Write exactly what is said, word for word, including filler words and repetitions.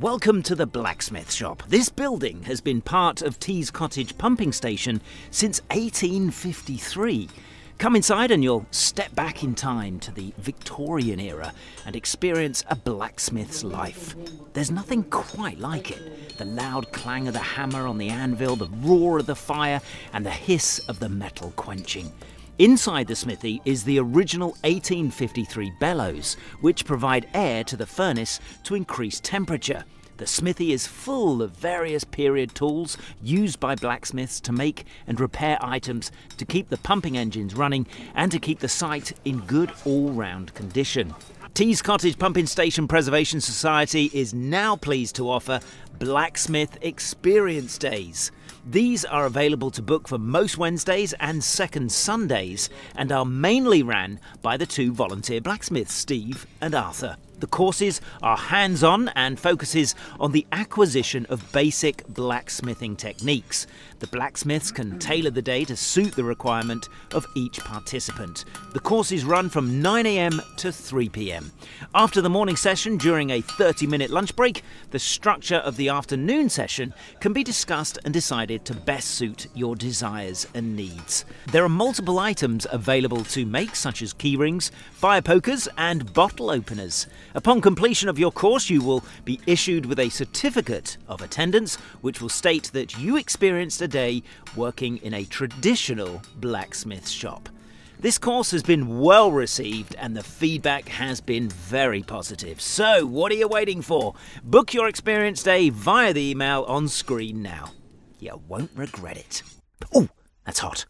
Welcome to the blacksmith shop. This building has been part of Tees Cottage Pumping Station since eighteen fifty-three. Come inside and you'll step back in time to the Victorian era and experience a blacksmith's life. There's nothing quite like it. The loud clang of the hammer on the anvil, the roar of the fire, and the hiss of the metal quenching. Inside the smithy is the original eighteen fifty-three bellows, which provide air to the furnace to increase temperature. The smithy is full of various period tools used by blacksmiths to make and repair items to keep the pumping engines running and to keep the site in good all-round condition. Tees Cottage Pumping Station Preservation Society is now pleased to offer Blacksmith Experience Days. These are available to book for most Wednesdays and second Sundays and are mainly ran by the two volunteer blacksmiths, Steve and Arthur. The courses are hands-on and focuses on the acquisition of basic blacksmithing techniques. The blacksmiths can tailor the day to suit the requirement of each participant. The courses run from nine A M to three P M. After the morning session, during a thirty-minute lunch break, the structure of the afternoon session can be discussed and decided to best suit your desires and needs. There are multiple items available to make, such as key rings, fire pokers, and bottle openers. Upon completion of your course, you will be issued with a certificate of attendance, which will state that you experienced a day working in a traditional blacksmith shop. This course has been well received and the feedback has been very positive. So, what are you waiting for? Book your experience day via the email on screen now. You won't regret it. Oh, that's hot.